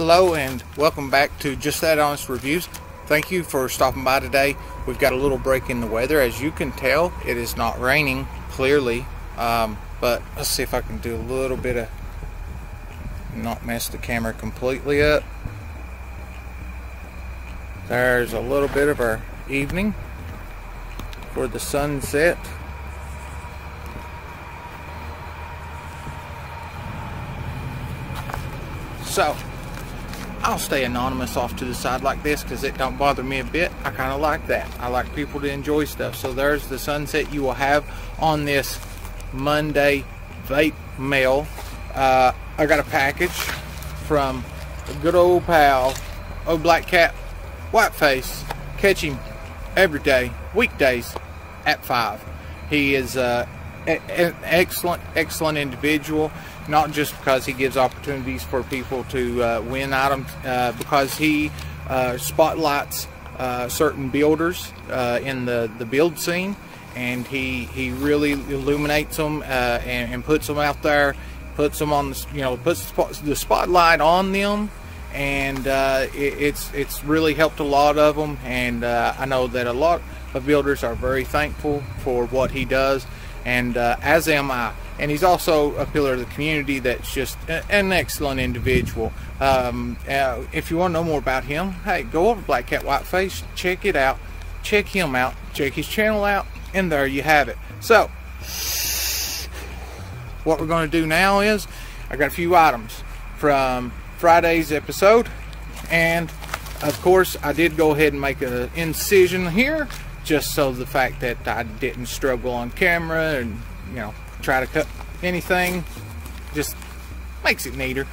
Hello and welcome back to Just That Honest Reviews. Thank you for stopping by today. We've got a little break in the weather. As you can tell, it is not raining, clearly. But let's see if I can do a little bit of... not mess the camera completely up. There's a little bit of our evening for the sunset. So, I'll stay anonymous off to the side like this because it don't bother me a bit. I kind of like that. I like people to enjoy stuff. So there's the sunset you will have on this Monday vape mail. I got a package from a good old pal, old Black Cat White Face. Catch him every day, weekdays at 5. He is an excellent individual. Not just because he gives opportunities for people to win items, because he spotlights certain builders in the build scene, and he really illuminates them and puts them out there, puts them on the, you know, puts the spotlight on them, and it's really helped a lot of them. And I know that a lot of builders are very thankful for what he does, and as am I. And he's also a pillar of the community that's just an excellent individual. If you want to know more about him, hey, go over to Black Cat White Face, check it out, check him out, check his channel out, and there you have it. So, what we're going to do now is, I got a few items from Friday's episode, and of course, I did go ahead and make an incision here, just so the fact that I didn't struggle on camera and, you know, try to cut anything, just makes it neater.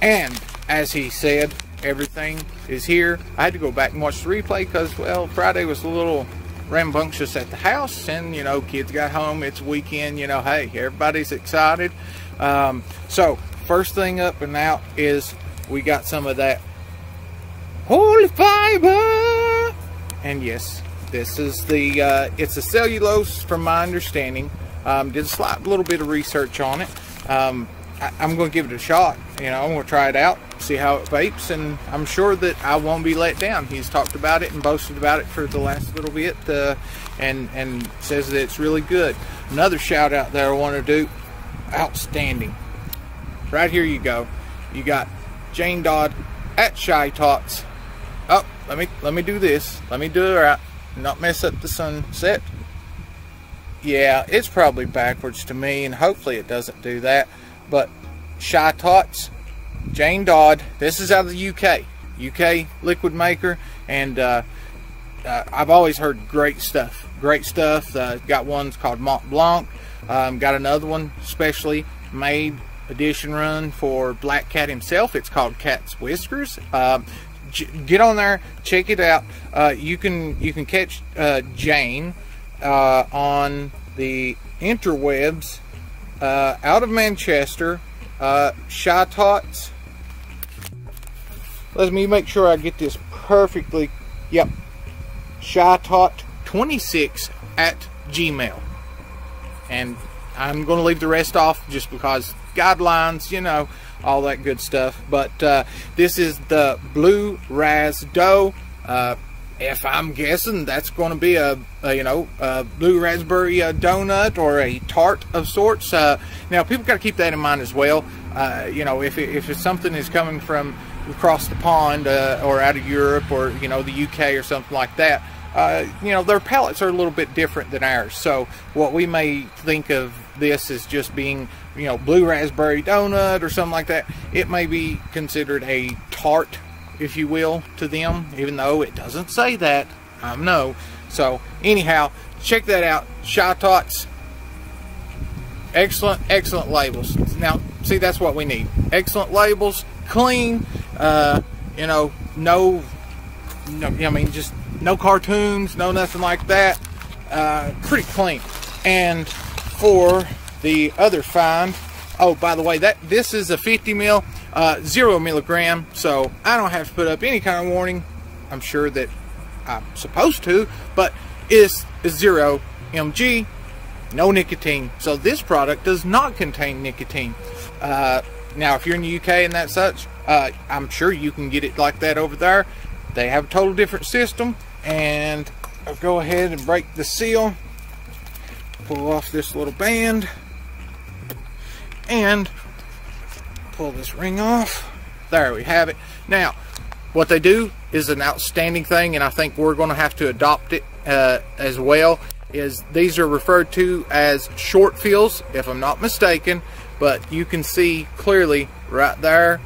And as he said, everything is here. I had to go back and watch the replay because, well, Friday was a little rambunctious at the house, and, you know, kids got home, it's weekend, you know, hey, everybody's excited. So first thing up and out is we got some of that Holy Fiber, and yes, this is the it's a cellulose from my understanding. Did a slight little bit of research on it. I'm going to give it a shot. You know, I'm going to try it out, see how it vapes, and I'm sure that I won't be let down. He's talked about it and boasted about it for the last little bit, and says that it's really good. Another shout out that I want to do, outstanding. Right here you go. You got Jane Dodd at Shytots. Oh, let me do this. Let me do it right. Not mess up the sunset. Yeah, it's probably backwards to me, and hopefully it doesn't do that. But Shytots, Jane Dodd, this is out of the UK liquid maker, and I've always heard great stuff. Got ones called Mont Blanc, got another one specially made edition run for Black Cat himself. It's called Cat's Whiskers. Get on there, check it out. You can catch Jane on the interwebs, out of Manchester, Shytots. Let me make sure I get this perfectly. Yep, Shytot26@gmail.com, and I'm going to leave the rest off just because guidelines, you know, all that good stuff. But this is the Blue Raz Doh. If I'm guessing, that's going to be a you know, a blue raspberry donut or a tart of sorts. Now, people got to keep that in mind as well. You know, if something is coming from across the pond or out of Europe or, you know, the UK or something like that, you know, their palates are a little bit different than ours. So what we may think of this as just being, you know, blue raspberry donut or something like that, it may be considered a tart, if you will, to them, even though it doesn't say that. I know. So anyhow, check that out. Shytots, excellent labels. Now see, that's what we need, excellent labels, clean, you know, no I mean, just no cartoons, no nothing like that. Pretty clean. And for the other find, oh, by the way, this is a 50 ml, 0 milligram, so I don't have to put up any kind of warning. I'm sure that I'm supposed to, but it's 0 mg, no nicotine. So this product does not contain nicotine. Now, if you're in the UK and that such, I'm sure you can get it like that over there. They have a total different system. And I'll go ahead and break the seal, pull off this little band, and pull this ring off. There we have it. Now, what they do is an outstanding thing, and I think we're going to have to adopt it as well, is these are referred to as short fills, if I'm not mistaken, but you can see clearly right there.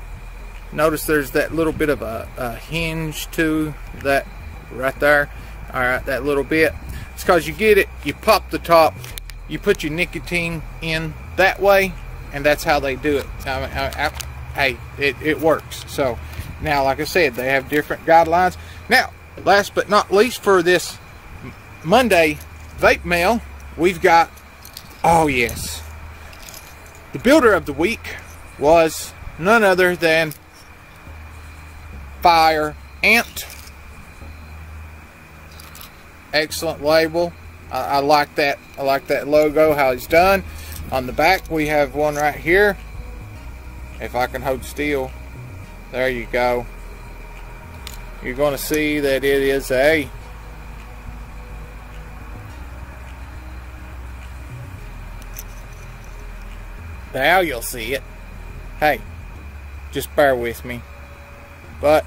Notice there's that little bit of a hinge to that right there. All right, that little bit. It's because you get it, you pop the top, you put your nicotine in that way, and that's how they do it. Hey, it works. So now, like I said, they have different guidelines. Now, last but not least, for this Monday vape mail, we've got, oh yes, the builder of the week was none other than Fire Ant. Excellent label. I like that. I like that logo, how it's done. On the back, we have one right here. If I can hold still, there you go. You're going to see that it is a now you'll see it. Hey, just bear with me. But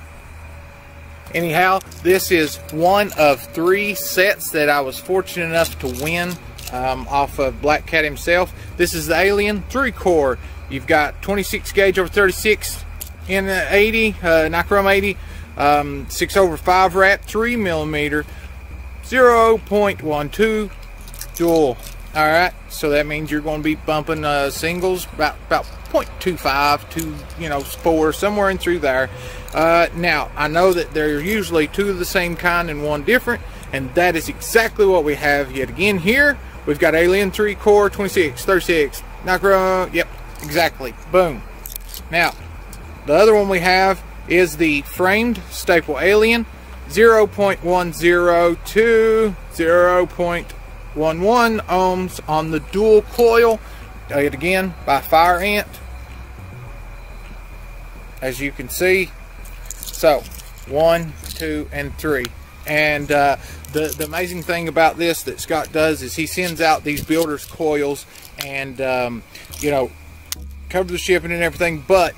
anyhow, this is one of 3 sets that I was fortunate enough to win off of Black Cat himself. This is the Alien 3 core. You've got 26 gauge over 36 in 80, Nichrome 80, 6/5 wrap, 3mm, 0.12 dual. All right, so that means you're going to be bumping singles about 0.25 to, you know, 4, somewhere in through there. Now, I know that they're usually 2 of the same kind and 1 different, and that is exactly what we have yet again here. We've got Alien 3 core, 26, 36, Nichrome, yep, exactly, boom. Now, the other one we have is the framed staple Alien, 0.10 to 0.11 ohms on the dual coil, yet again by Fire Ant, as you can see. So 1, 2, and 3, and the amazing thing about this that Scott does is he sends out these builders coils, and you know, cover the shipping and everything. But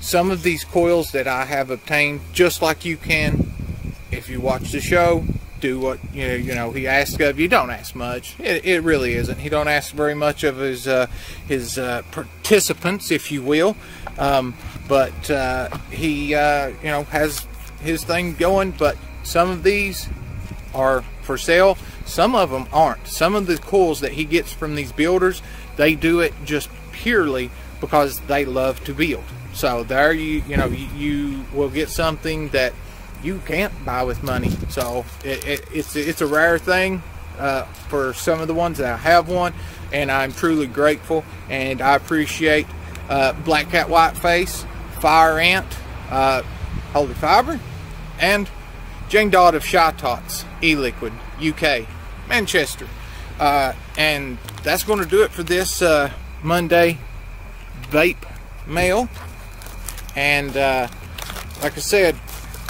some of these coils that I have obtained, just like you can if you watch the show, do what you know he asks of you. Don't ask much. It really isn't. He don't ask very much of his participants, if you will. But he you know, has his thing going. But some of these are for sale, some of them aren't. Some of the coils that he gets from these builders, they do it just purely because they love to build. So there you will get something that you can't buy with money. So it's a rare thing for some of the ones that I have won, and I'm truly grateful, and I appreciate Black Cat White Face, Fire Ant, Holy Fiber, and Jane Dodd of Shytots, E-Liquid, UK, Manchester. And that's going to do it for this Monday vape mail. And like I said,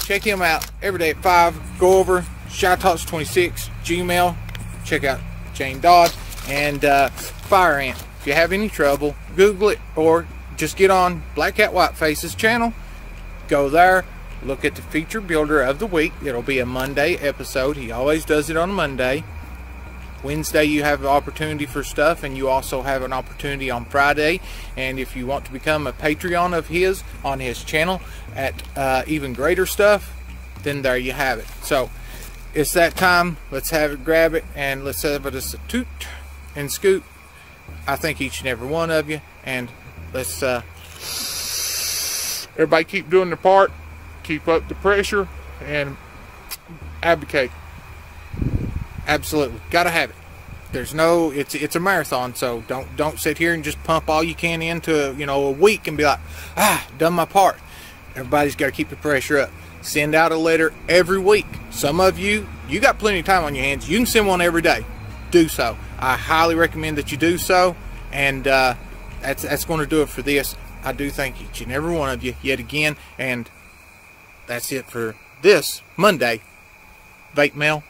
check him out every day at 5. Go over Shytots26 Gmail. Check out Jane Dodd and Fire Ant. If you have any trouble, Google it, or just get on Black Cat Whiteface's channel. Go there, look at the feature builder of the week. It'll be a Monday episode. He always does it on Monday. Wednesday you have the opportunity for stuff, and you also have an opportunity on Friday. And if you want to become a Patreon of his on his channel at even greater stuff, then there you have it. So it's that time. Let's have it, grab it, and let's have it as a toot and scoot. I thank each and every one of you, and let's everybody keep doing their part, keep up the pressure, and advocate. Absolutely, gotta have it. There's no, it's a marathon, so don't sit here and just pump all you can into a week and be like, done my part. Everybody's got to keep the pressure up. Send out a letter every week. Some of you got plenty of time on your hands. You can send one every day. Do so. I highly recommend that you do so, and that's going to do it for this. I do thank each and every one of you yet again, and that's it for this Monday Vape Mail.